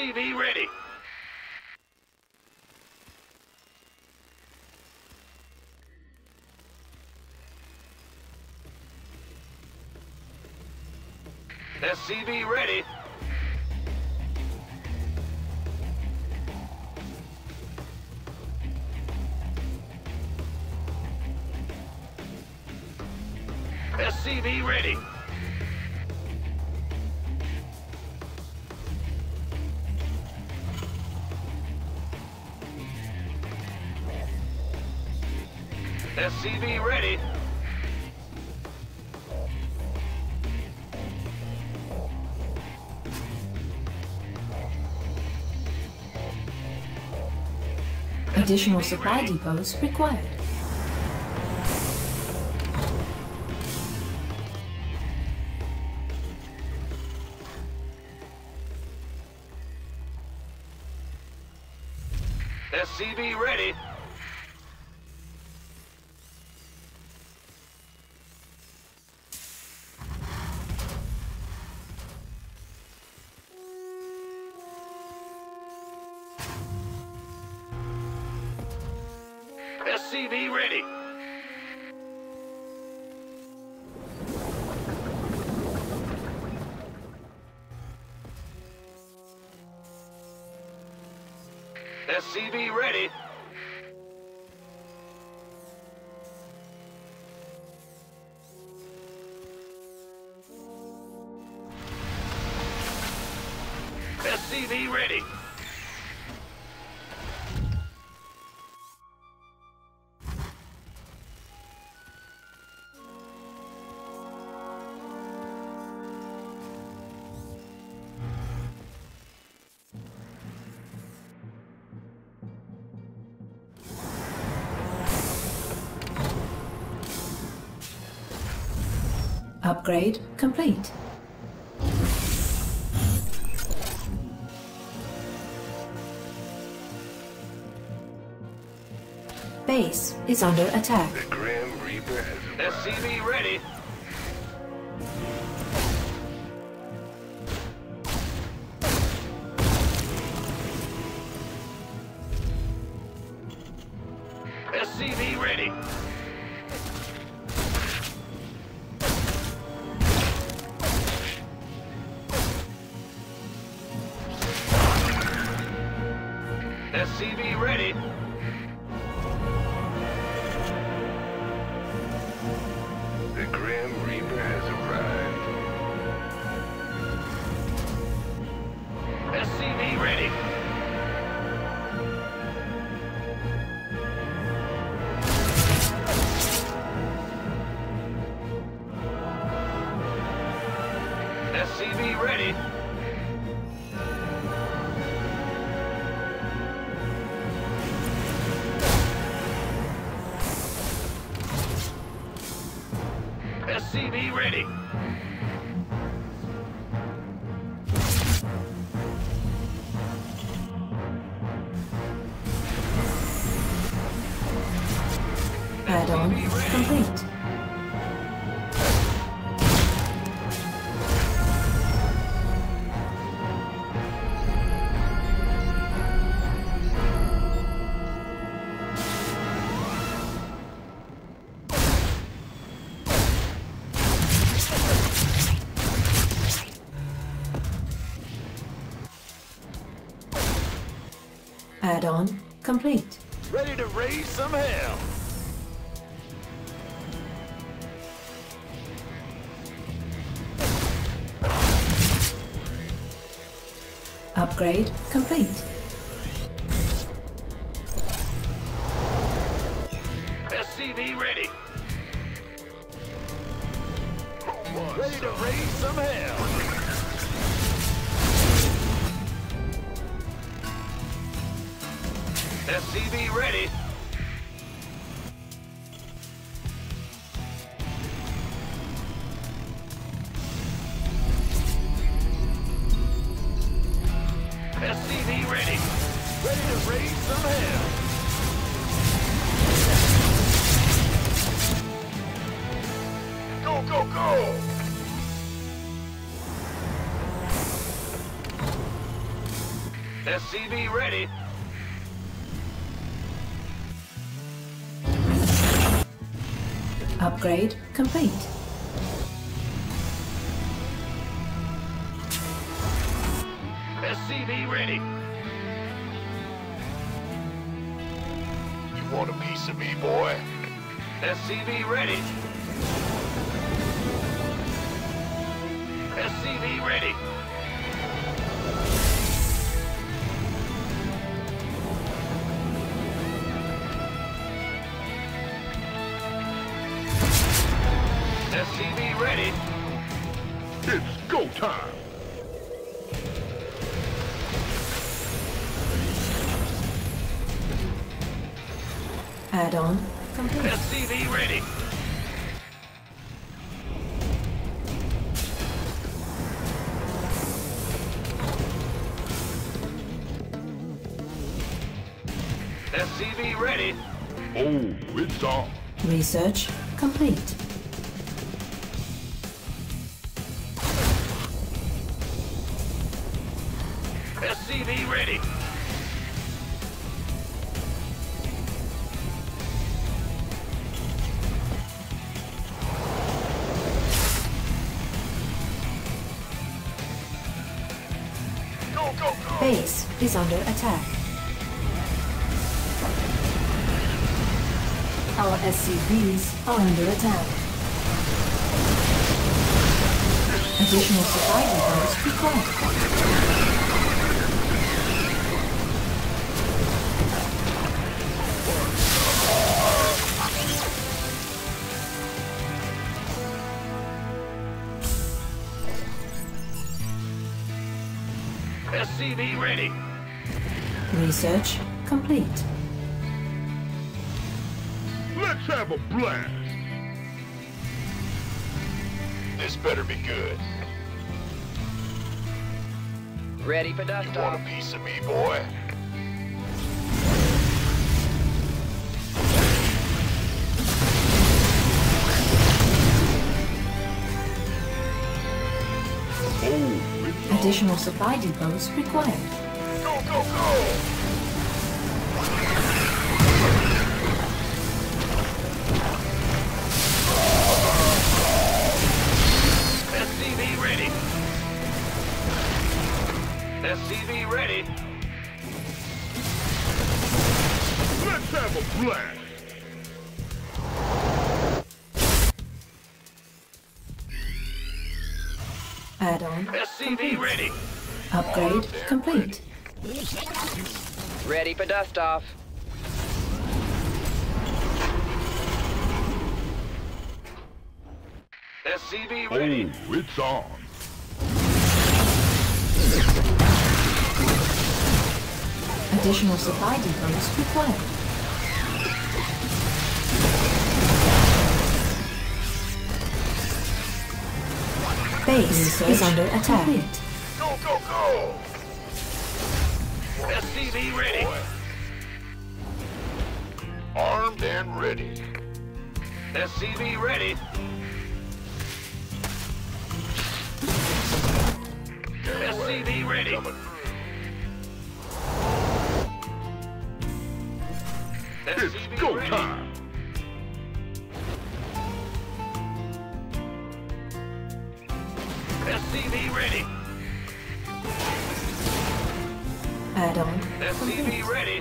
SCV ready. SCV ready. SCV ready. SCV ready. Additional supply depots required. SCV ready. SCV ready. SCV ready. SCV ready. Upgrade complete. Base is under attack. The Grim Reaper has SCV ready. SCV ready. SCV ready. The Grim Reaper has arrived. SCV ready. SCV ready. SCV ready. Add-on complete. Add-on complete. Ready to raise some hell. Upgrade complete. SCV ready. Ready to raise some hell. SCV ready. SCV ready. Ready to raise some hell. Go, go, go! SCV ready. Upgrade complete. SCV ready. You want a piece of me, boy? SCV ready. SCV ready. SCV ready. It's go time. Add-on complete. SCV ready. SCV ready. Oh, it's on. Research complete. SCV ready. Go, go, go. Base is under attack. Our SCVs are under attack. Additional survival required. SCV ready. Research complete. Let's have a blast. This better be good. Ready for dust off. You want a piece of me, boy? Additional supply depots required. Go, go, go! SCV ready. SCV ready. Let's have a blast! Add-on SCV ready. Upgrade complete. Ready for dust-off. SCV ready. Oh, it's on. Additional supply depots required. Base is under attack. Go, go, go! SCV ready. Armed and ready. SCV ready. SCV ready. It's go time. SCV ready. Add-on. SCV ready.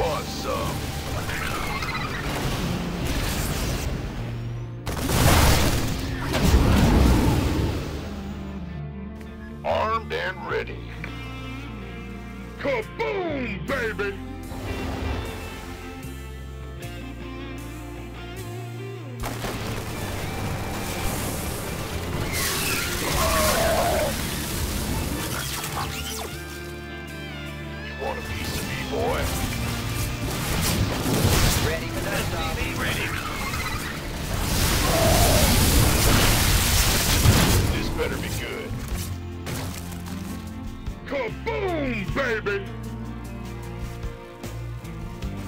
Awesome. Armed and ready. Kaboom, baby! Kaboom, baby!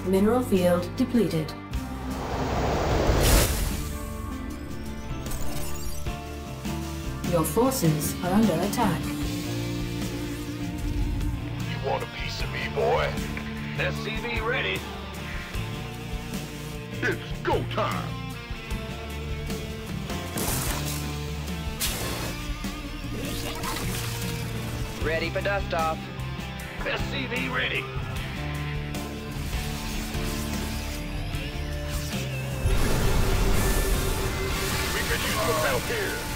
Mineral field depleted. Your forces are under attack. You want a piece of me, boy? SCV ready. It's go time. Ready for dust off. SCV ready. We could use some help here.